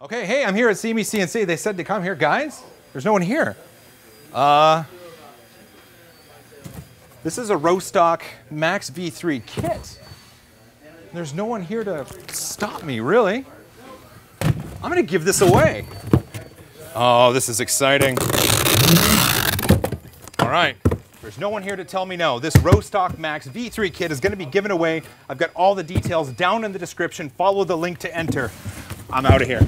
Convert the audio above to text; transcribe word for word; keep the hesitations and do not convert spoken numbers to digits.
Okay, hey, I'm here at SeeMeCNC. They said to come here, guys. There's no one here. Uh, this is a Rostock Max V three kit. There's no one here to stop me, really. I'm gonna give this away. Oh, this is exciting. All right, there's no one here to tell me no. This Rostock Max V three kit is gonna be given away. I've got all the details down in the description. Follow the link to enter. I'm out of here.